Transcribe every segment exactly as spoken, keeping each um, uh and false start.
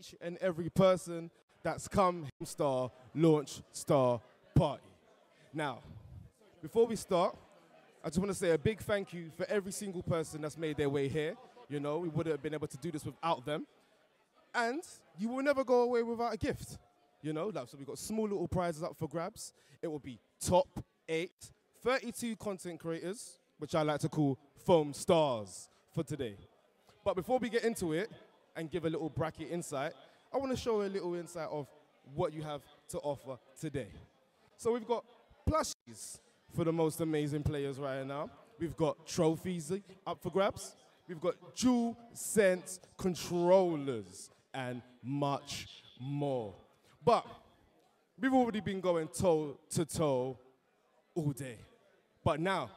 each and every person that's come Star Launch Star Party. Now, before we start, I just want to say a big thank you for every single person that's made their way here. You know, we wouldn't have been able to do this without them. And you will never go away without a gift. You know, like, so we've got small little prizes up for grabs. It will be top eight, thirty-two content creators, which I like to call Foam Stars for today. But before we get into it and give a little bracket insight, I want to show a little insight of what you have to offer today. So we've got plushies for the most amazing players right now. We've got trophies up for grabs. We've got dual sense controllers and much more. But we've already been going toe to toe all day. But now,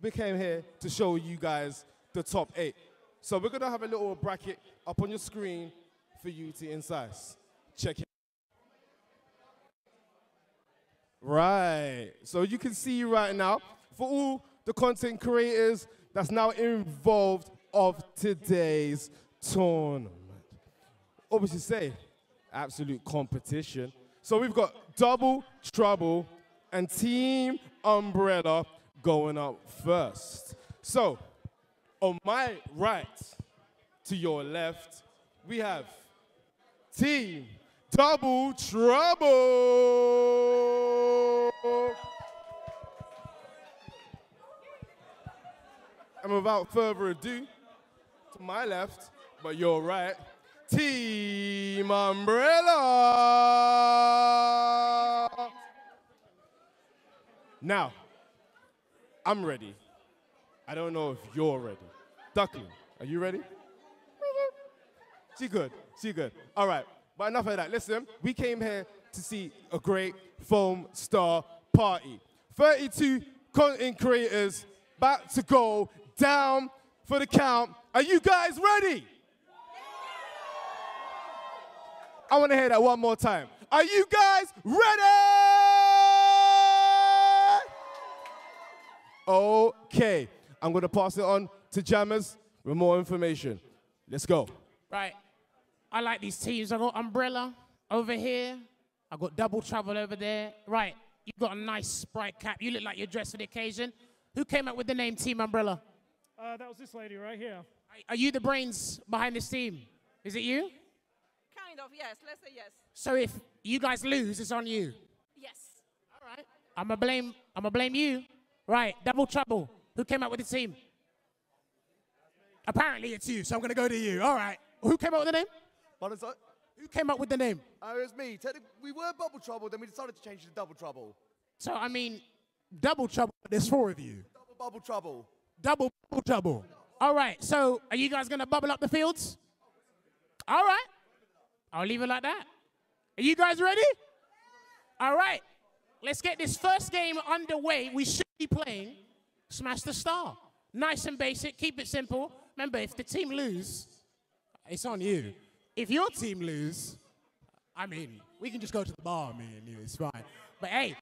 we came here to show you guys the top eight. So we're gonna have a little bracket up on your screen for you to incise. Check it. Right, so you can see right now, for all the content creators that's now involved of today's tournament. Obviously say, absolute competition. So we've got Double Trouble and Team Umbrella going up first. So on my right to your left, we have Team Double Trouble. And without further ado, to my left, but your right, Team Umbrella. Now, I'm ready. I don't know if you're ready. Duckling, are you ready? She good, she good. All right, but enough of that. Listen, we came here to see a great Foam Star party. thirty-two content creators about to go down for the count. Are you guys ready? I want to hear that one more time. Are you guys ready? Okay, I'm going to pass it on to Jammers with more information. Let's go. Right, I like these teams. I got Umbrella over here. I got Double Trouble over there. Right, you've got a nice Sprite cap. You look like you're dressed for the occasion. Who came up with the name Team Umbrella? Uh, that was this lady right here. Are, are you the brains behind this team? Is it you? Kind of, yes. Let's say yes. So if you guys lose, it's on you? Yes. All right. I'm going to blame, I'm going to blame you. Right, Double Trouble. Who came up with the team? Apparently it's you, so I'm going to go to you. All right. Who came up with the name? Pardon, sir? Who came up with the name? Uh, it was me. We were Bubble Trouble, then we decided to change it to Double Trouble. So, I mean, Double Trouble, there's four of you. Double Bubble Trouble. Double Bubble Trouble. All right, so are you guys going to bubble up the fields? All right. I'll leave it like that. Are you guys ready? All right. Let's get this first game underway. We should be playing Smash the Star. Nice and basic. Keep it simple. Remember, if the team lose, it's on you. If your team lose, I mean, we can just go to the bar, me and you, it's fine. But hey,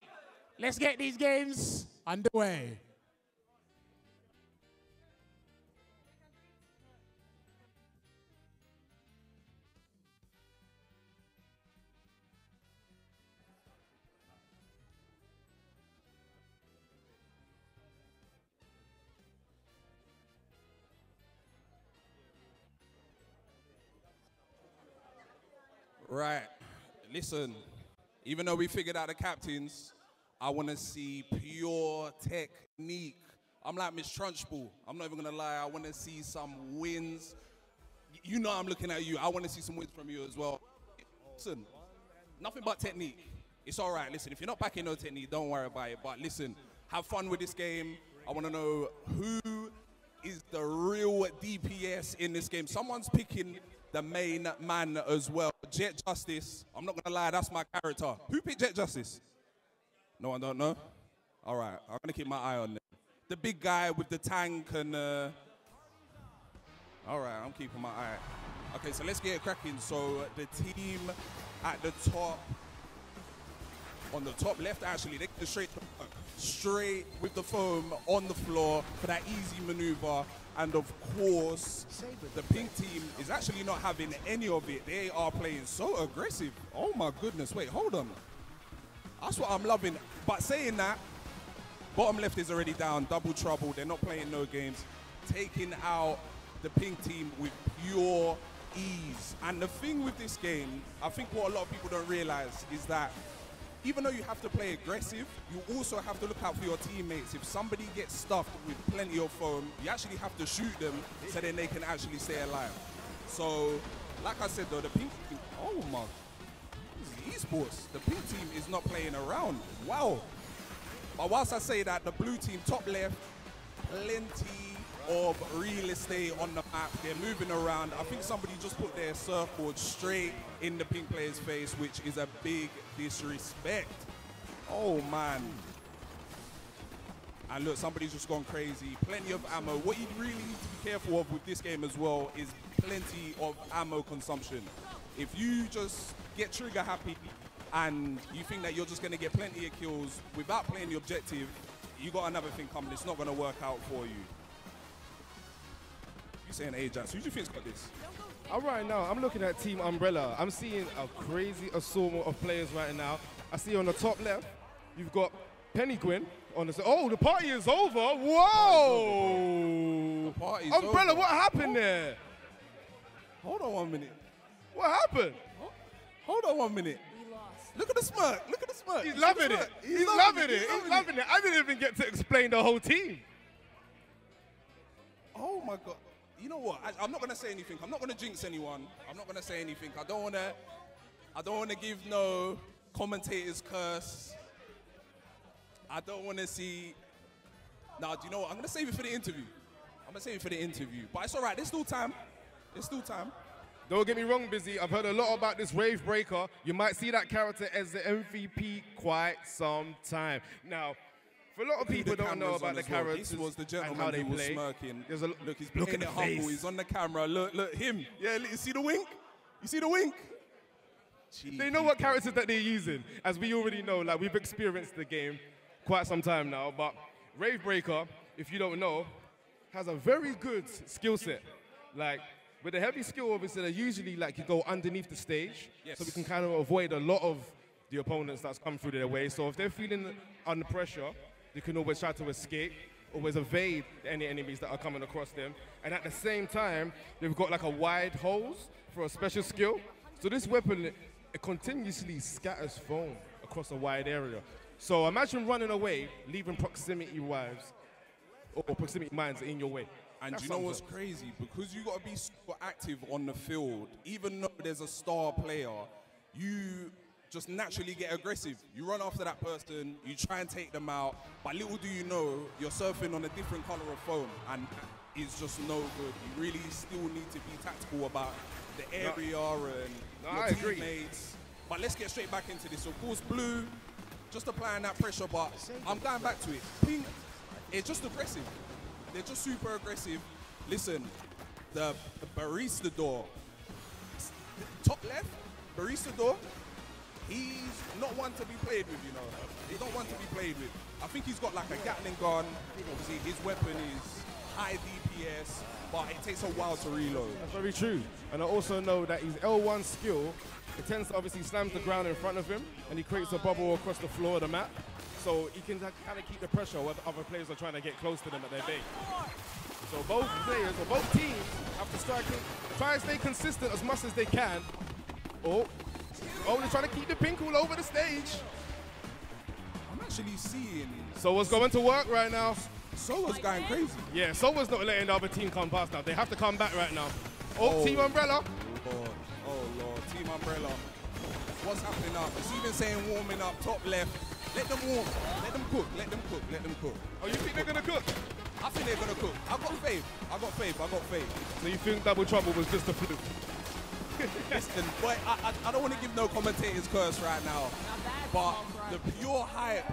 let's get these games underway. Right, listen, even though we figured out the captains, I want to see pure technique. I'm like Miss Trunchbull. I'm not even going to lie. I want to see some wins. You know I'm looking at you. I want to see some wins from you as well. Listen, nothing but technique. It's all right. Listen, if you're not backing no technique, don't worry about it. But listen, have fun with this game. I want to know who is the real D P S in this game. Someone's picking the main man as well. Jet Justice, I'm not gonna lie, that's my character. Who picked Jet Justice? No, I don't know. All right, I'm gonna keep my eye on him. The big guy with the tank and... Uh... All right, I'm keeping my eye. Okay, so let's get it cracking. So the team at the top, on the top left, actually. They can straight, straight with the foam on the floor for that easy maneuver. And of course, the pink team is actually not having any of it. They are playing so aggressive. Oh my goodness, wait, hold on. That's what I'm loving. But saying that, bottom left is already down, double trouble. They're not playing no games. Taking out the pink team with pure ease. And the thing with this game, I think what a lot of people don't realize is that even though you have to play aggressive, you also have to look out for your teammates. If somebody gets stuffed with plenty of foam, you actually have to shoot them so then they can actually stay alive. So, like I said though, the pink team, oh my, this is esports. The pink team is not playing around, wow. But whilst I say that, the blue team, top left, plenty of real estate on the map. They're moving around. I think somebody just put their surfboard straight in the pink player's face, which is a big disrespect. Oh man. And look, somebody's just gone crazy. Plenty of ammo. What you really need to be careful of with this game as well is plenty of ammo consumption. If you just get trigger happy and you think that you're just gonna get plenty of kills without playing the objective, you got another thing coming. It's not gonna work out for you. Saying Ajax, who do you think's got this? All right, now I'm looking at Team Umbrella. I'm seeing a crazy assortment of players right now. I see on the top left, you've got Penny Gwyn on the. Oh, the party is over! Whoa! The party's Umbrella, over. What happened there? Hold on one minute. What happened? Hold on one minute. Look at the smirk. Look at the smirk. He's loving it. He's loving it. He's loving it. I didn't even get to explain the whole team. Oh my God. You know what? I, I'm not gonna say anything. I'm not gonna jinx anyone. I'm not gonna say anything. I don't wanna. I don't wanna give no commentator's curse. I don't wanna see. Nah, do you know what? I'm gonna save it for the interview. I'm gonna save it for the interview. But it's all right. There's still time. There's still time. Don't get me wrong, Busy. I've heard a lot about this Wave Breaker. You might see that character as the M V P quite some time now. For a lot of people don't know about the characters and how they play. There's a look, he's looking at humble. He's on the camera. Look, look him. Yeah, you see the wink? You see the wink? Jeez. They know what characters that they're using, as we already know. Like we've experienced the game quite some time now. But Rave Breaker, if you don't know, has a very good skill set. Like with a heavy skill, obviously, they usually like you go underneath the stage, yes. So we can kind of avoid a lot of the opponents that's come through their way. So if they're feeling under pressure, they can always try to escape, always evade any enemies that are coming across them. And at the same time, they've got like a wide hose for a special skill. So this weapon, it, it continuously scatters foam across a wide area. So imagine running away, leaving proximity wives or, or proximity mines in your way. And you know what's crazy? Because you got to be super active on the field, even though there's a star player, you just naturally get aggressive. You run after that person, you try and take them out, but little do you know, you're surfing on a different color of foam, and it's just no good. You really still need to be tactical about the area no. and no, your I teammates. Agree. But let's get straight back into this. Of course, blue, just applying that pressure, but I'm going back to it. Pink, it's just aggressive. They're just super aggressive. Listen, the, the Barista Door, top left, Barista Door, he's not one to be played with, you know. He's not one to be played with. I think he's got like a Gatling gun. Obviously, his weapon is high D P S, but it takes a while to reload. That's very true. And I also know that his L one skill, it tends to obviously slams the ground in front of him, and he creates a bubble across the floor of the map. So he can kind of keep the pressure when other players are trying to get close to them at their base. So both players, or both teams, have to start, try and stay consistent as much as they can. Oh. Oh, they're trying to keep the pink all over the stage. I'm actually seeing... Soa's going to work right now. Soa's going crazy. Yeah, Soa's not letting the other team come past now. They have to come back right now. Oh, oh Team Umbrella. Lord. Oh, Lord. Team Umbrella. What's happening up? It's even saying warming up, top left. Let them warm. Let them cook. Let them cook. Let them cook. Oh, you think they're going to cook? I think they're going to cook. I've got faith. I've got faith. I've got faith. So you think Double Trouble was just a fluke? Listen, but I, I, I don't want to give no commentator's curse right now, but the pure hype.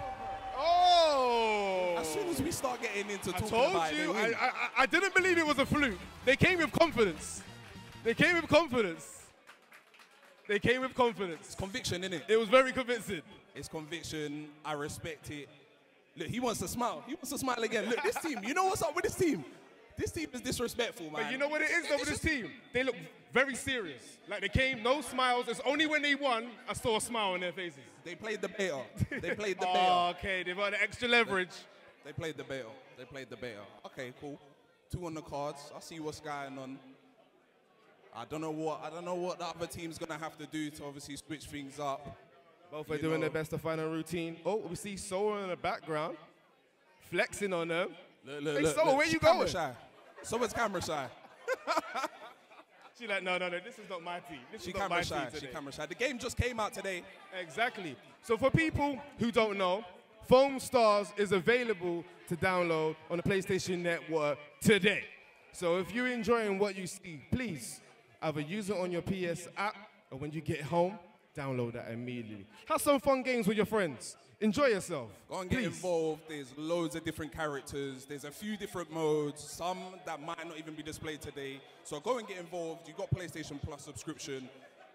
Oh! As soon as we start getting into talking about it, I told you, I, I, I didn't believe it was a fluke. They came with confidence. They came with confidence. They came with confidence. It's conviction, innit? It was very convincing. It's conviction. I respect it. Look, he wants to smile. He wants to smile again. Look, this team, you know what's up with this team? This team is disrespectful, man. But you know what it is, though, with this team? They look very serious. Like, they came, no smiles. It's only when they won, I saw a smile on their faces. They played the bail. They played the bail. Oh, okay. They've got the extra leverage. They, they played the bail. They played the bail. Okay, cool. Two on the cards. I see what's going on. I don't know what I don't know what the other team's gonna have to do to obviously switch things up. Both are doing their best to find a routine. Oh, we see Soa in the background, flexing on them. Look, look, hey, look, Soa, look. where you going? Shy. Soa's camera shy. She's like, no, no, no, this is not my team. This she is not my shy. team today. She camera shy. The game just came out today. Exactly. So for people who don't know, Foam Stars is available to download on the PlayStation Network today. So if you're enjoying what you see, please either use it on your P S app, or when you get home, download that immediately. Have some fun games with your friends. Enjoy yourself. Go and get involved. There's loads of different characters. There's a few different modes, some that might not even be displayed today. So go and get involved. You've got PlayStation Plus subscription.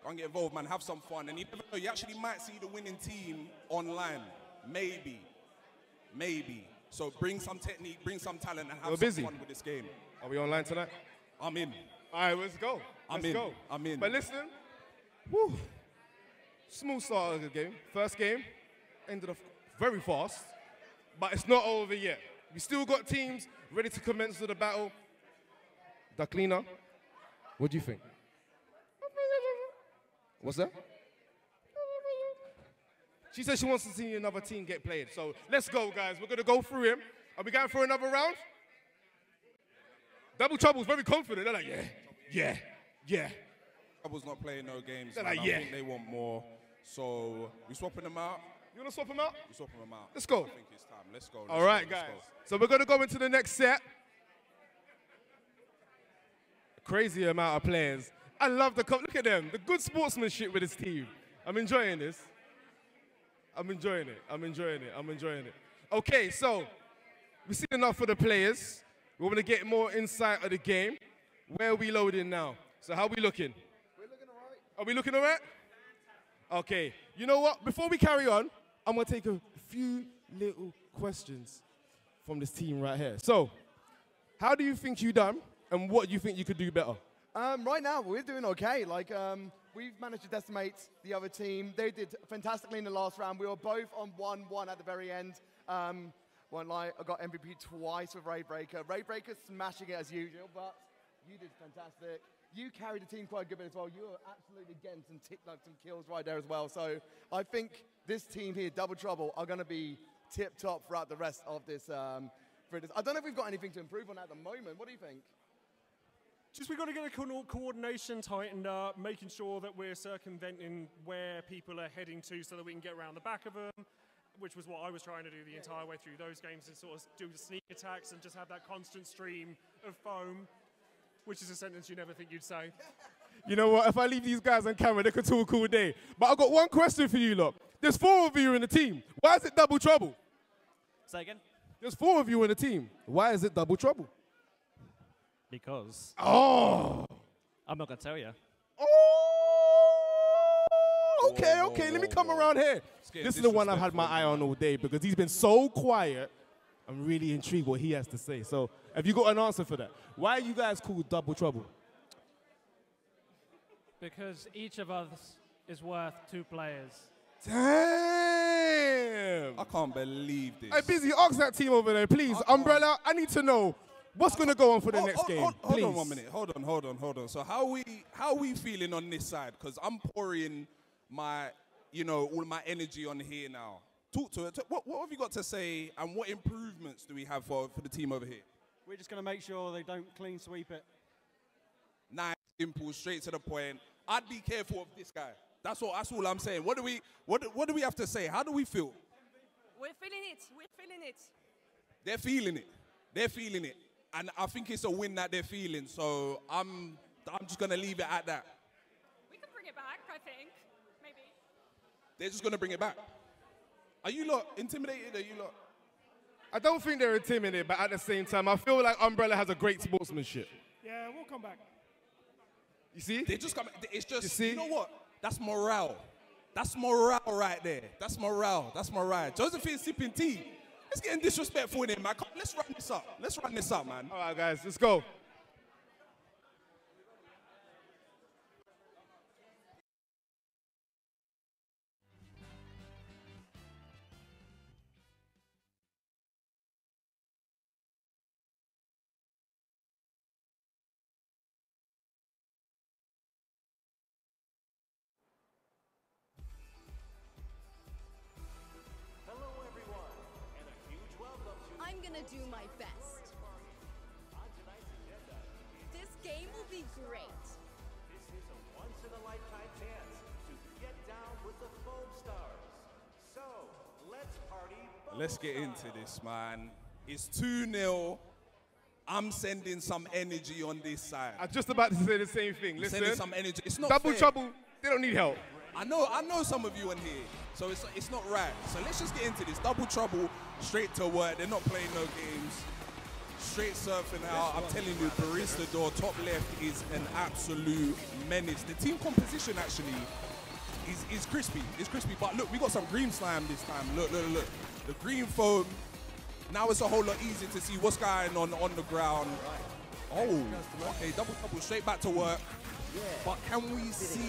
Go and get involved, man. Have some fun. And you never know, you actually might see the winning team online. Maybe. Maybe. So bring some technique, bring some talent, and have We're some busy. fun with this game. Are we online tonight? I'm in. All right, let's go. I'm let's in. go. I'm in. But listen, whew, smooth start of the game. First game ended off very fast, but it's not over yet. We still got teams ready to commence with the battle. Daklina, what do you think? What's that? She said she wants to see another team get played. So let's go, guys. We're going to go through him. Are we going for another round? Double Trouble's very confident. They're like, yeah, yeah, yeah. Trouble's not playing no games. They're like, yeah. I think they want more. So we swapping them out. You want to swap them out? We're swapping them out. Let's go. I think it's time. Let's go. Let's All right, go, guys. Go. So we're going to go into the next set. A crazy amount of players. I love the cup. Look at them. The good sportsmanship with this team. I'm enjoying this. I'm enjoying it. I'm enjoying it. I'm enjoying it. Okay, so we've seen enough for the players. We want to get more insight of the game. Where are we loading now? So how are we looking? We're looking all right. Are we looking all right? Okay. You know what? Before we carry on, I'm going to take a few little questions from this team right here. So how do you think you done, and what do you think you could do better? Um, right now, we're doing okay. Like, um, we've managed to decimate the other team. They did fantastically in the last round. We were both on one one at the very end. Um, Won't lie, I got M V P twice with Raybreaker. Raybreaker smashing it as usual, but you did fantastic. You carried the team quite a good bit as well. You were absolutely getting some, like, some kills right there as well. So I think this team here, Double Trouble, are going to be tip-top throughout the rest of this. Um, for this. I don't know if we've got anything to improve on at the moment. What do you think? Just we've got to get the coordination tightened up, making sure that we're circumventing where people are heading to so that we can get around the back of them, which was what I was trying to do the entire way through those games, and sort of do the sneak attacks and just have that constant stream of foam, which is a sentence you never think you'd say. You know what? If I leave these guys on camera, they could talk all day. But I've got one question for you, lot. There's four of you in the team. Why is it Double Trouble? Say again? There's four of you in the team. Why is it Double Trouble? Because. Oh! I'm not going to tell you. Okay, okay, let me come around here. This is the one I've had my eye on all day because he's been so quiet. I'm really intrigued what he has to say. So have you got an answer for that? Why are you guys called Double Trouble? Because each of us is worth two players. Damn! I can't believe this. Hey, Busy, ask that team over there, please. I Umbrella, I need to know what's going to go on for the oh, next oh, game. Hold, hold on one minute. Hold on, hold on, hold on. So how are we, how are we feeling on this side? Because I'm pouring my, you know, all my energy on here now. Talk to it. What, what have you got to say, and what improvements do we have for, for the team over here? We're just going to make sure they don't clean sweep it. Nice, simple, straight to the point. I'd be careful of this guy. That's all, that's all I'm saying. What do we, what, what do we have to say? How do we feel? We're feeling it. We're feeling it. They're feeling it. They're feeling it. And I think it's a win that they're feeling. So I'm, I'm just going to leave it at that. We can bring it back, I think. They're just going to bring it back. Are you lot intimidated? Are you lot? I don't think they're intimidated, but at the same time, I feel like Umbrella has a great sportsmanship. Yeah, we'll come back. You see? They just come. It's just, you, see? you know what? That's morale. That's morale right there. That's morale. That's morale. Josephine's sipping tea. It's getting disrespectful in here, man. Come, let's run this up. Let's run this up, man. All right, guys, let's go. Do my best. This game will be great. This is a once-in-a-lifetime chance to get down with the Foam Stars. So let's party. Let's get into this, man. It's two nil. I'm sending some energy on this side. I'm just about to say the same thing. Listen, sending some energy. It's not double fair. Trouble. They don't need help. I know, I know some of you in here, so it's, it's not right. So let's just get into this. Double trouble, straight to work. They're not playing no games. Straight surfing out. I'm telling you, Barista Door, top left, is an absolute menace. The team composition, actually, is, is crispy. It's crispy, but look, we got some green slime this time. Look, look, look. The green foam. Now it's a whole lot easier to see what's going on on the ground. Oh, okay, double trouble, straight back to work. But can we see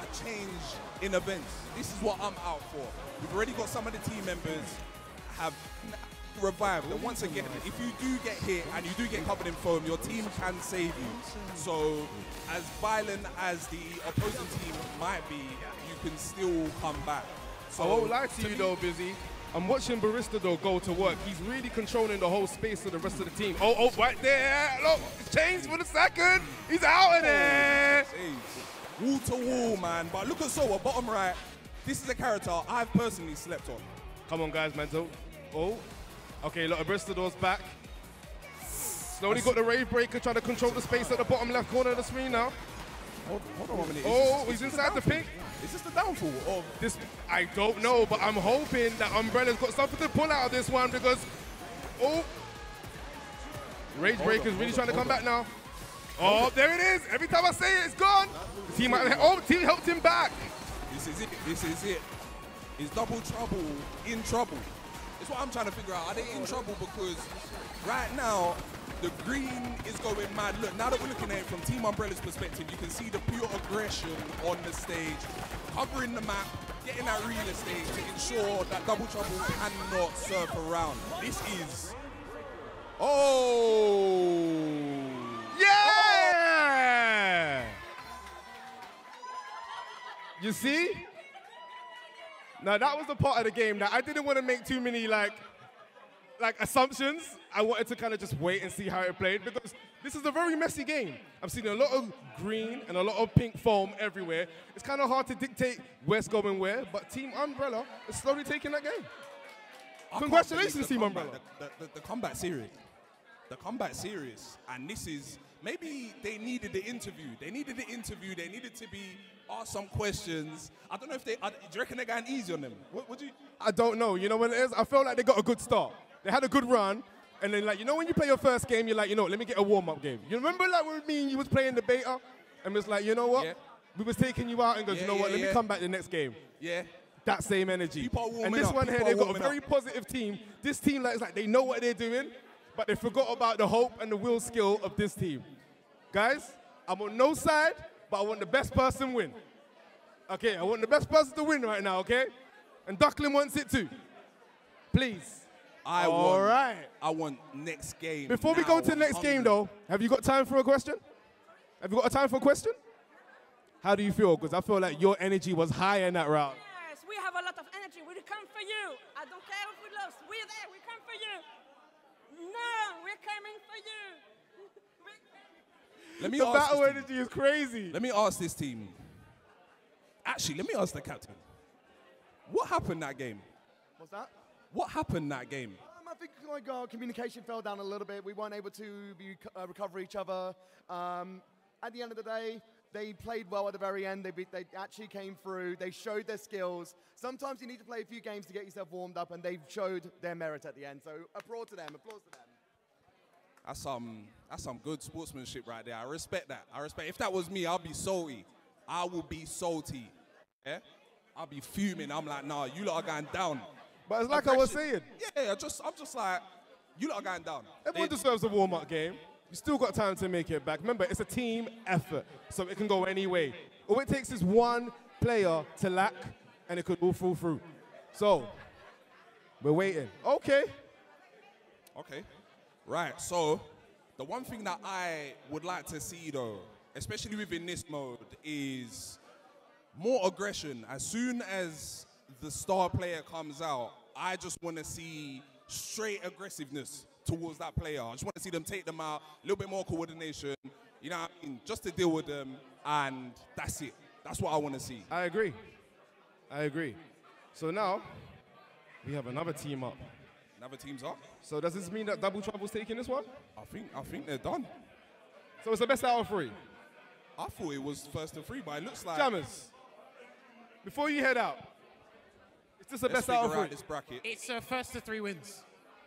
a change in events? This is what I'm out for. We've already got some of the team members have revived. And once again, if you do get hit and you do get covered in foam, your team can save you. So as violent as the opposing team might be, you can still come back. So I won't lie to you though, Busy. I'm watching Barista though go to work. He's really controlling the whole space of the rest of the team. Oh, oh, right there. Look, change for the second. He's out of there. Wall to wall, man. But look at Sowa, bottom right. This is a character I've personally slept on. Come on, guys, man. Oh. Okay, look, Barista Door's back. Slowly got the Wave Breaker trying to control the space at the bottom left corner of the screen now. Hold, hold on one minute. Oh, he's inside the pink. Is this the downfall of this? I don't know, but I'm hoping that Umbrella's got something to pull out of this one because, oh. Raybreaker's really trying to come back now. Oh, there it is. Every time I say it, it's gone. The team, oh, team helped him back. This is it. This is it. Is double trouble in trouble? It's what I'm trying to figure out. Are they in trouble? Because right now, the green is going mad. Look, now that we're looking at it from Team Umbrella's perspective, you can see the pure aggression on the stage, covering the map, getting that real estate to ensure that double trouble cannot surf around. This is... Oh... Yeah! You see? Now that was the part of the game that I didn't want to make too many like, like assumptions. I wanted to kind of just wait and see how it played because this is a very messy game. I've seen a lot of green and a lot of pink foam everywhere. It's kind of hard to dictate where's going where, but Team Umbrella is slowly taking that game. I Congratulations, Team combat, Umbrella. The, the, the combat series. The combat series, and this is... Maybe they needed the interview. They needed the interview. They needed to be asked some questions. I don't know if they... Are, do you reckon they're going easy on them? What, what do you... I don't know. You know what it is? I felt like they got a good start. They had a good run. And then, like, you know when you play your first game, you're like, you know, let me get a warm-up game. You remember, like, when me and you was playing the beta? And it's like, you know what? Yeah. We was taking you out and goes, yeah, you know yeah, what? Let yeah. me come back the next game. Yeah. That same energy. And this up. one here, People they've got a very up. positive team. This team, like, it's like, they know what they're doing. But they forgot about the hope and the will skill of this team. Guys, I'm on no side, but I want the best person win. Okay, I want the best person to win right now, okay? And Ducklin wants it too. Please. I All want, right. I want next game. Before now, we go to the next I'm game, though, have you got time for a question? Have you got a time for a question? How do you feel? Because I feel like your energy was high in that round. Yes, we have a lot of energy. We come for you. I don't care if we lost. We're there. We come for you. No, we're coming for you. Let me the ask battle energy team. is crazy. Let me ask this team. Actually, let me ask the captain. What happened that game? What's that? What happened that game? Um, I think like, our communication fell down a little bit. We weren't able to be, uh, recover each other. Um, at the end of the day, they played well at the very end. They, be, they actually came through. They showed their skills. Sometimes you need to play a few games to get yourself warmed up, and they showed their merit at the end. So applaud to them. Applause to them. That's some, that's some good sportsmanship right there. I respect that. I respect. If that was me, I'd be salty. I will be salty. Yeah? I'll be fuming. I'm like, nah, you lot are going down. But it's like Aggression. I was saying. Yeah, just, I'm just like, you lot are going down. Everyone they, deserves a warm-up game. You still got time to make it back. Remember, it's a team effort, so it can go any way. All it takes is one player to lack, and it could all fall through. So, we're waiting. Okay. Okay. Right, so the one thing that I would like to see, though, especially within this mode, is more aggression. As soon as the star player comes out, I just want to see straight aggressiveness towards that player. I just want to see them take them out, a little bit more coordination, you know what I mean? Just to deal with them, and that's it. That's what I want to see. I agree. I agree. So now, we have another team up. Another team's up. So does this mean that Double Trouble's taking this one? I think I think they're done. So it's the best out of three? I thought it was first to three, but it looks like... Jammers, before you head out, is this the Let's best out of three? This bracket. It's uh, first to three wins.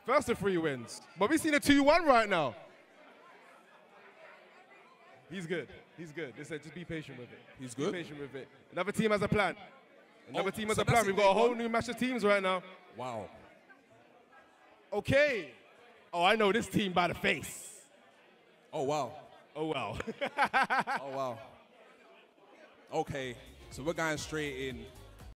First to three wins. But we've seen a two one right now. He's good. He's good. They said just be patient with it. He's good? Be patient with it. Another team has a plan. Another oh, team has so a plan. We've got a whole one. new match of teams right now. Wow. Okay. Oh, I know this team by the face. Oh, wow. Oh, wow. Oh, wow. Okay. So we're going straight in.